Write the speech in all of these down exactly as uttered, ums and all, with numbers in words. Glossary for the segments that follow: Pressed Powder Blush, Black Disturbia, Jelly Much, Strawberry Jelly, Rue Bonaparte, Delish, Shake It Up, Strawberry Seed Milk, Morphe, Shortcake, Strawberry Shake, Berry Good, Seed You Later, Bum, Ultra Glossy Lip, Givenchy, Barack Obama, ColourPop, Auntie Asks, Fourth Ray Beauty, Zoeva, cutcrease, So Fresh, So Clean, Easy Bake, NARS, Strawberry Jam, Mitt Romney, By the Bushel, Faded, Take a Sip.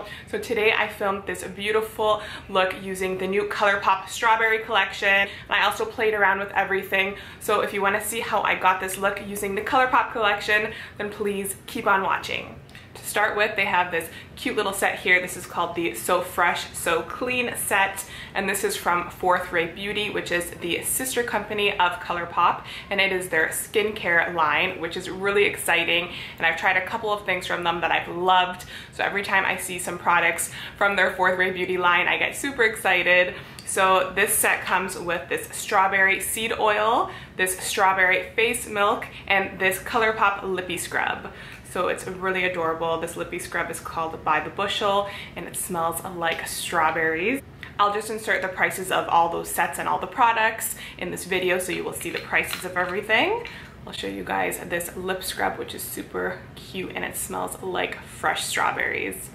channel. So today I filmed this beautiful look using the new ColourPop Strawberry collection, and I also played around with everything. So if you want to see how I got this look using the ColourPop collection, then please keep on watching. To start with, they have this cute little set here. This is called the So Fresh, So Clean set, and this is from Fourth Ray Beauty, which is the sister company of ColourPop, and it is their skincare line, which is really exciting. And I've tried a couple of things from them that I've loved, so every time I see some products from their Fourth Ray Beauty line, I get super excited. So this set comes with this strawberry seed oil, this strawberry face milk, and this ColourPop lippy scrub. So it's really adorable. This lippy scrub is called By the Bushel, and it smells like strawberries. I'll just insert the prices of all those sets and all the products in this video, so you will see the prices of everything. I'll show you guys this lip scrub, which is super cute, and it smells like fresh strawberries.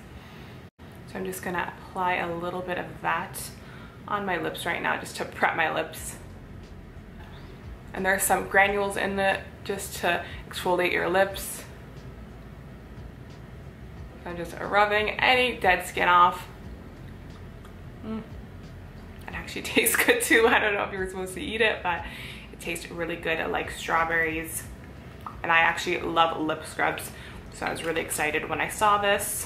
So I'm just gonna apply a little bit of that on my lips right now, just to prep my lips. And there are some granules in it just to exfoliate your lips. I'm just rubbing any dead skin off. Mm. It actually tastes good too. I don't know if you were supposed to eat it, but it tastes really good, like strawberries. And I actually love lip scrubs, so I was really excited when I saw this.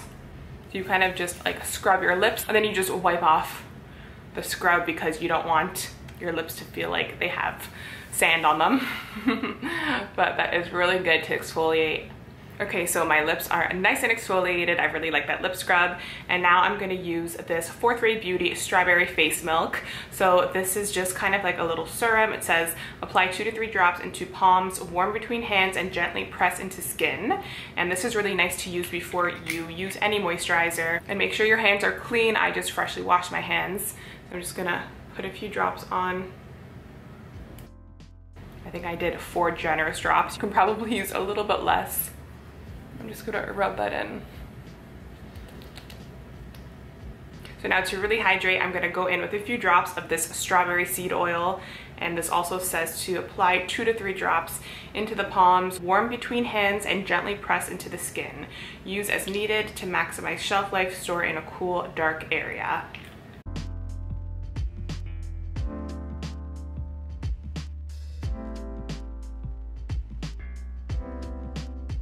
So you kind of just like scrub your lips, and then you just wipe off the scrub because you don't want your lips to feel like they have sand on them. But that is really good to exfoliate. Okay, so my lips are nice and exfoliated. I really like that lip scrub. And now I'm gonna use this Fourth Ray Beauty Strawberry Face Milk. So this is just kind of like a little serum. It says, apply two to three drops into palms, warm between hands, and gently press into skin. And this is really nice to use before you use any moisturizer. And make sure your hands are clean. I just freshly washed my hands. So I'm just gonna put a few drops on. I think I did four generous drops. You can probably use a little bit less. I'm just gonna rub that in. So now to really hydrate, I'm gonna go in with a few drops of this strawberry seed oil. And this also says to apply two to three drops into the palms, warm between hands, and gently press into the skin. Use as needed to maximize shelf life, store in a cool, dark area.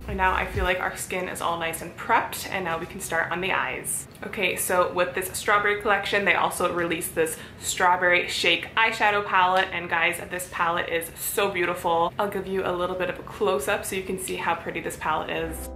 And now I feel like our skin is all nice and prepped, and now we can start on the eyes. Okay, so with this strawberry collection, they also released this Strawberry Shake eyeshadow palette, and guys, this palette is so beautiful. I'll give you a little bit of a close-up so you can see how pretty this palette is.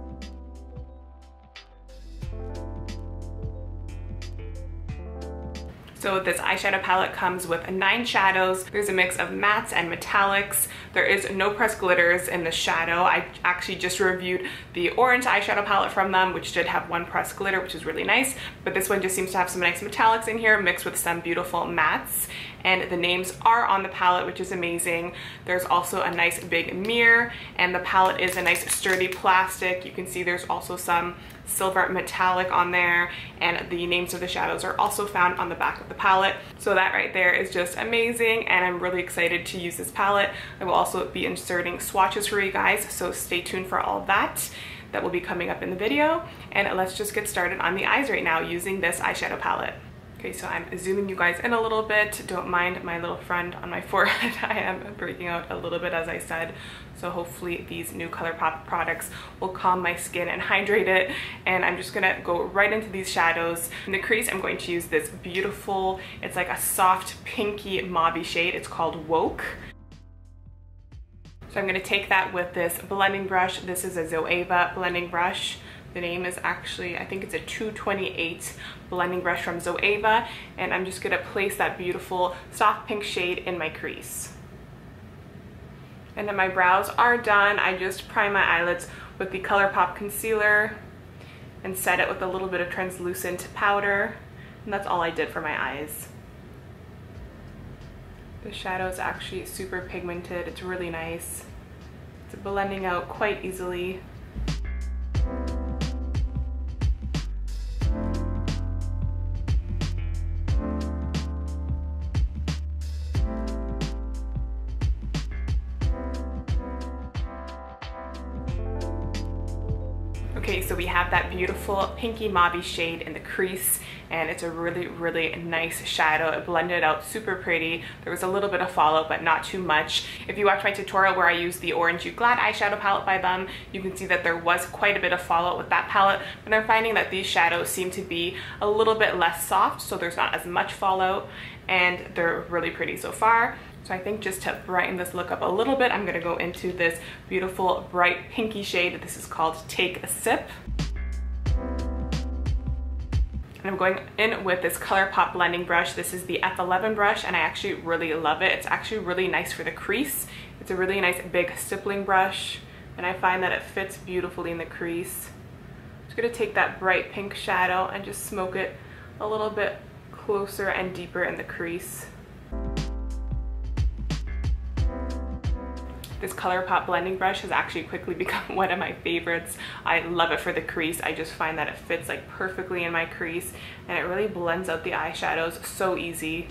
So this eyeshadow palette comes with nine shadows. There's a mix of mattes and metallics. There is no pressed glitters in the shadow. I actually just reviewed the orange eyeshadow palette from them, which did have one pressed glitter, which is really nice. But this one just seems to have some nice metallics in here mixed with some beautiful mattes. And the names are on the palette, which is amazing. There's also a nice big mirror, and the palette is a nice sturdy plastic. You can see there's also some silver metallic on there, and the names of the shadows are also found on the back of the palette. So that right there is just amazing, and I'm really excited to use this palette. I will also be inserting swatches for you guys, so stay tuned for all that. That will be coming up in the video, and let's just get started on the eyes right now using this eyeshadow palette. Okay, so I'm zooming you guys in a little bit. Don't mind my little friend on my forehead. I am breaking out a little bit, as I said. So hopefully these new ColourPop products will calm my skin and hydrate it. And I'm just gonna go right into these shadows. In the crease, I'm going to use this beautiful, it's like a soft pinky mauve shade. It's called Woke. So I'm gonna take that with this blending brush. This is a Zoeva blending brush. The name is actually, I think it's a two twenty-eight blending brush from Zoeva, and I'm just gonna place that beautiful soft pink shade in my crease. And then my brows are done. I just prime my eyelids with the ColourPop concealer and set it with a little bit of translucent powder, and that's all I did for my eyes. The shadow is actually super pigmented. It's really nice. It's blending out quite easily. Okay, so we have that beautiful pinky mauve shade in the crease, and it's a really, really nice shadow. It blended out super pretty. There was a little bit of fallout, but not too much. If you watch my tutorial where I used the Orange You Glad eyeshadow palette by Bum, you can see that there was quite a bit of fallout with that palette, but I'm finding that these shadows seem to be a little bit less soft, so there's not as much fallout, and they're really pretty so far. So I think just to brighten this look up a little bit, I'm gonna go into this beautiful bright pinky shade. This is called Take a Sip. And I'm going in with this ColourPop blending brush. This is the F eleven brush, and I actually really love it. It's actually really nice for the crease. It's a really nice big stippling brush, and I find that it fits beautifully in the crease. I'm just gonna take that bright pink shadow and just smoke it a little bit closer and deeper in the crease. This ColourPop blending brush has actually quickly become one of my favorites. I love it for the crease. I just find that it fits like perfectly in my crease, and it really blends out the eyeshadows so easy.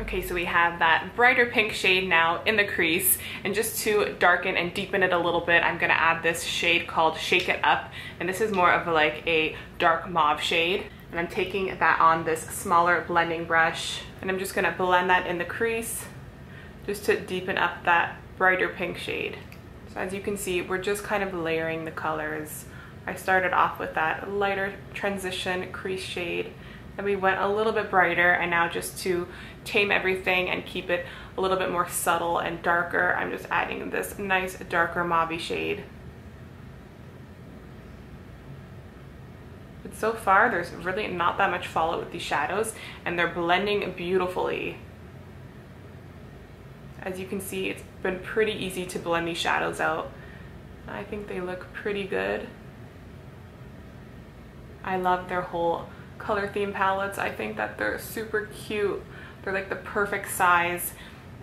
Okay, so we have that brighter pink shade now in the crease, and just to darken and deepen it a little bit, I'm gonna add this shade called Shake It Up, and this is more of like a dark mauve shade. And I'm taking that on this smaller blending brush, and I'm just gonna blend that in the crease just to deepen up that brighter pink shade. So as you can see, we're just kind of layering the colors. I started off with that lighter transition crease shade, and we went a little bit brighter, and now just to tame everything and keep it a little bit more subtle and darker, I'm just adding this nice darker mauve shade. But so far, there's really not that much fallout with these shadows, and they're blending beautifully. As you can see, it's been pretty easy to blend these shadows out. I think they look pretty good. I love their whole color theme palettes. I think that they're super cute. They're like the perfect size,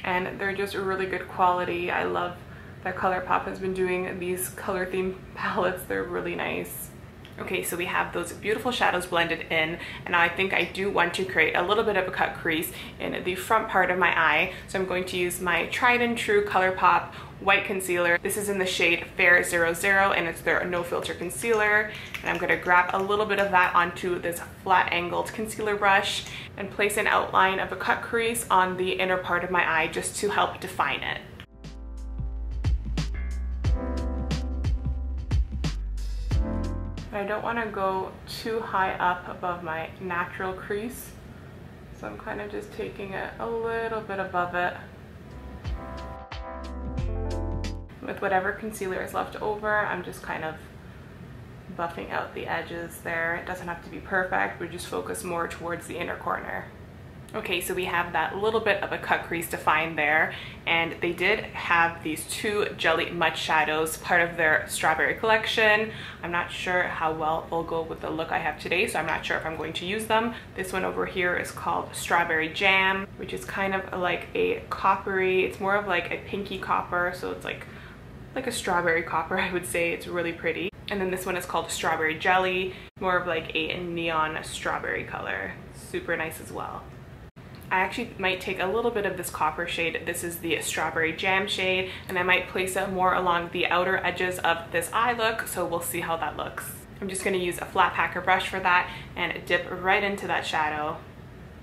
and they're just really good quality. I love that ColourPop has been doing these color theme palettes. They're really nice. Okay, so we have those beautiful shadows blended in, and I think I do want to create a little bit of a cut crease in the front part of my eye. So I'm going to use my tried and true ColourPop white concealer. This is in the shade Fair zero zero, and it's their no filter concealer. And I'm gonna grab a little bit of that onto this flat angled concealer brush and place an outline of a cut crease on the inner part of my eye just to help define it. I don't want to go too high up above my natural crease, so I'm kind of just taking it a little bit above it. With whatever concealer is left over, I'm just kind of buffing out the edges there. It doesn't have to be perfect, we just focus more towards the inner corner. Okay, so we have that little bit of a cut crease defined there, and they did have these two Jelly Much shadows, part of their Strawberry collection. I'm not sure how well they'll go with the look I have today, so I'm not sure if I'm going to use them. This one over here is called Strawberry Jam, which is kind of like a coppery, it's more of like a pinky copper, so it's like, like a strawberry copper, I would say. It's really pretty. And then this one is called Strawberry Jelly, more of like a neon strawberry color. Super nice as well. I actually might take a little bit of this copper shade. This is the Strawberry Jam shade, and I might place it more along the outer edges of this eye look, so we'll see how that looks. I'm just gonna use a flat packer brush for that and dip right into that shadow.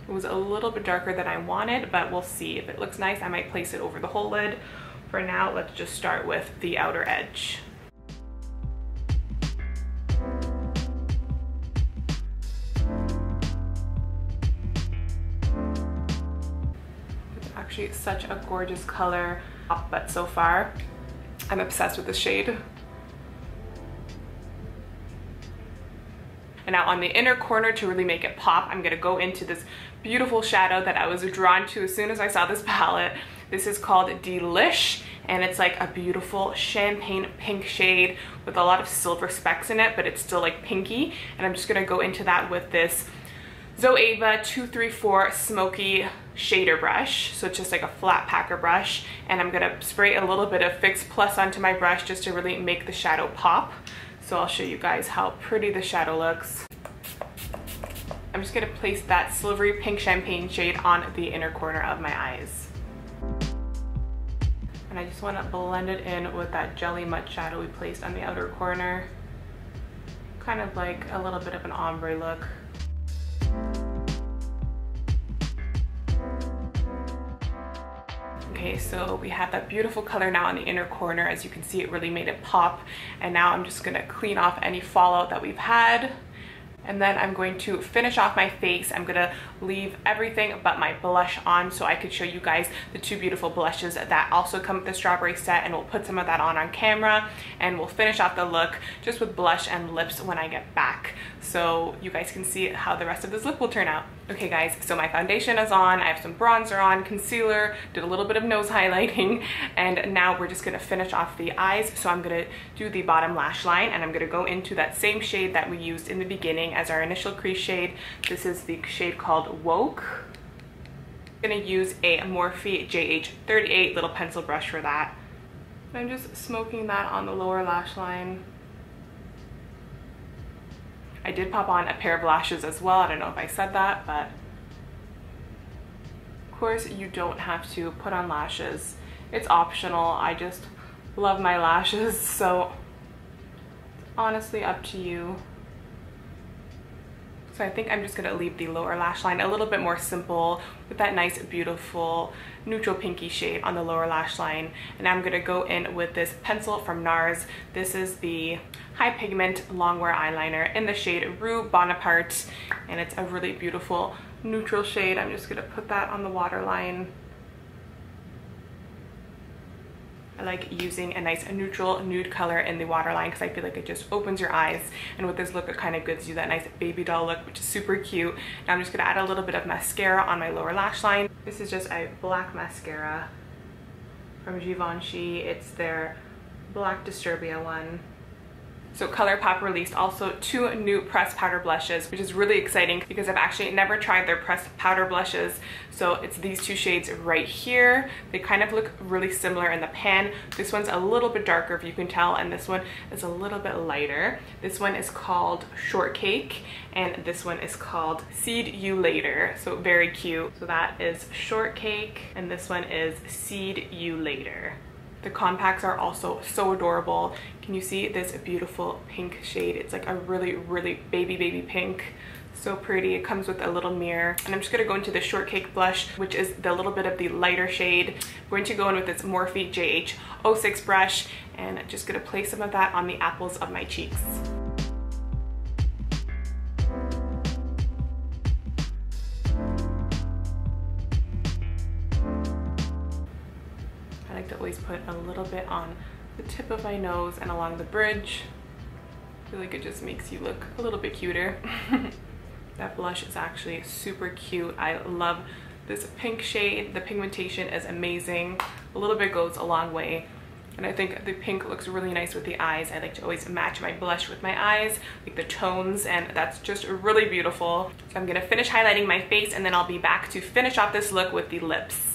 It was a little bit darker than I wanted, but we'll see. If it looks nice, I might place it over the whole lid. For now, let's just start with the outer edge. Actually, it's such a gorgeous color, but so far I'm obsessed with the shade. And now on the inner corner, to really make it pop, I'm gonna go into this beautiful shadow that I was drawn to as soon as I saw this palette. This is called Delish, and it's like a beautiful champagne pink shade with a lot of silver specks in it, but it's still like pinky, and I'm just gonna go into that with this Zoeva two three four Smoky shader brush. So it's just like a flat packer brush, and I'm gonna spray a little bit of Fix Plus onto my brush just to really make the shadow pop. So I'll show you guys how pretty the shadow looks. I'm just gonna place that silvery pink champagne shade on the inner corner of my eyes. and I just want to blend it in with that Jelly Much shadow we placed on the outer corner. Kind of like a little bit of an ombre look. Okay, so we have that beautiful color now in the inner corner. As you can see, it really made it pop. And now I'm just gonna clean off any fallout that we've had. And then I'm going to finish off my face. I'm gonna leave everything but my blush on so I could show you guys the two beautiful blushes that also come with the strawberry set, and we'll put some of that on on camera, and we'll finish off the look just with blush and lips when I get back, so you guys can see how the rest of this look will turn out. Okay guys, so my foundation is on, I have some bronzer on, concealer, did a little bit of nose highlighting, and now we're just gonna finish off the eyes. So I'm gonna do the bottom lash line, and I'm gonna go into that same shade that we used in the beginning as our initial crease shade. This is the shade called Woke. I'm gonna use a Morphe J H thirty-eight little pencil brush for that. I'm just smoking that on the lower lash line. I did pop on a pair of lashes as well. I don't know if I said that, but of course you don't have to put on lashes. It's optional. I just love my lashes, so it's honestly up to you. So I think I'm just gonna leave the lower lash line a little bit more simple with that nice, beautiful, neutral pinky shade on the lower lash line. And I'm gonna go in with this pencil from NARS. This is the High Pigment Longwear Eyeliner in the shade Rue Bonaparte. And it's a really beautiful, neutral shade. I'm just gonna put that on the waterline. I like using a nice neutral nude color in the waterline because I feel like it just opens your eyes, and with this look it kind of gives you that nice baby doll look, which is super cute. Now I'm just going to add a little bit of mascara on my lower lash line. This is just a black mascara from Givenchy. It's their Black Disturbia one. So ColourPop released also two new pressed powder blushes, which is really exciting because I've actually never tried their pressed powder blushes. So it's these two shades right here. They kind of look really similar in the pan. This one's a little bit darker, if you can tell, and this one is a little bit lighter. This one is called Shortcake, and this one is called Seed You Later. So very cute. So that is Shortcake, and this one is Seed You Later. The compacts are also so adorable. Can you see this beautiful pink shade? It's like a really, really baby, baby pink. So pretty. It comes with a little mirror. And I'm just going to go into the Shortcake blush, which is the little bit of the lighter shade. I'm going to go in with this Morphe J H oh six brush, and I'm just going to place some of that on the apples of my cheeks. I like to always put a little bit on the tip of my nose and along the bridge. I feel like it just makes you look a little bit cuter. That blush is actually super cute. I love this pink shade. The pigmentation is amazing. A little bit goes a long way. And I think the pink looks really nice with the eyes. I like to always match my blush with my eyes, like the tones, and that's just really beautiful. So I'm gonna finish highlighting my face, and then I'll be back to finish off this look with the lips.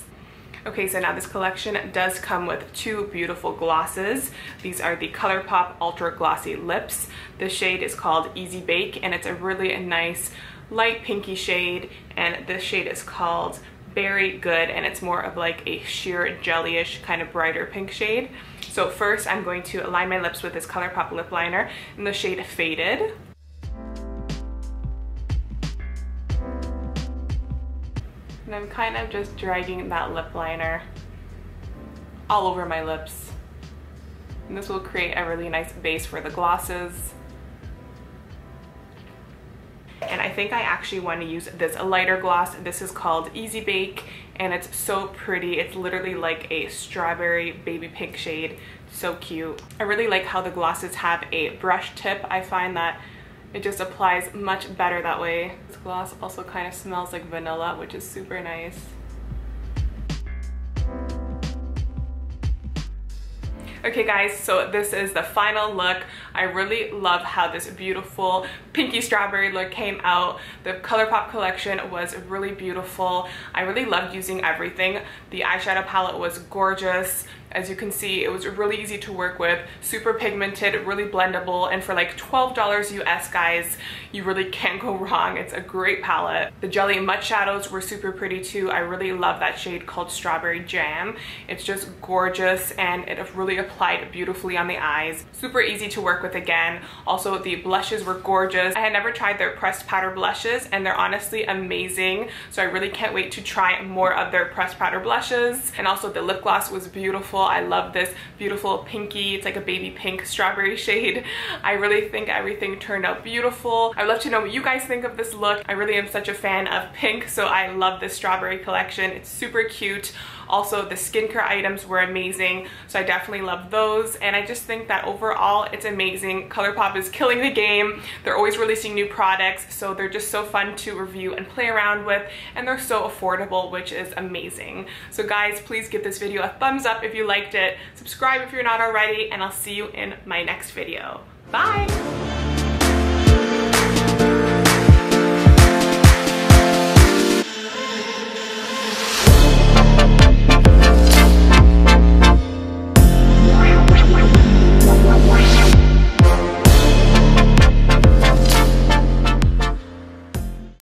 Okay, so now this collection does come with two beautiful glosses. These are the ColourPop Ultra Glossy Lips. The shade is called Easy Bake, and it's a really nice light pinky shade, and this shade is called Berry Good, and it's more of like a sheer jellyish kind of brighter pink shade. So first I'm going to align my lips with this ColourPop lip liner in the shade Faded. And I'm kind of just dragging that lip liner all over my lips. And this will create a really nice base for the glosses. And I think I actually want to use this lighter gloss. This is called Easy Bake, and it's so pretty. It's literally like a strawberry baby pink shade. So cute. I really like how the glosses have a brush tip. I find that it just applies much better that way. This gloss also kind of smells like vanilla, which is super nice. Okay guys, so this is the final look. I really love how this beautiful pinky strawberry look came out. The ColourPop collection was really beautiful. I really loved using everything. The eyeshadow palette was gorgeous. As you can see, it was really easy to work with, super pigmented, really blendable, and for like twelve dollars U S, guys, you really can't go wrong. It's a great palette. The Jelly Much shadows were super pretty too. I really love that shade called Strawberry Jam. It's just gorgeous and it really applied beautifully on the eyes. Super easy to work with again. Also, the blushes were gorgeous. I had never tried their pressed powder blushes and they're honestly amazing. So I really can't wait to try more of their pressed powder blushes. And also the lip gloss was beautiful. I love this beautiful pinky, it's like a baby pink strawberry shade. I really think everything turned out beautiful. I'd love to know what you guys think of this look. I really am such a fan of pink, so I love this strawberry collection. It's super cute. Also, the skincare items were amazing, so I definitely love those. And I just think that overall, it's amazing. ColourPop is killing the game. They're always releasing new products, so they're just so fun to review and play around with, and they're so affordable, which is amazing. So guys, please give this video a thumbs up if you liked it. Subscribe if you're not already, and I'll see you in my next video. Bye!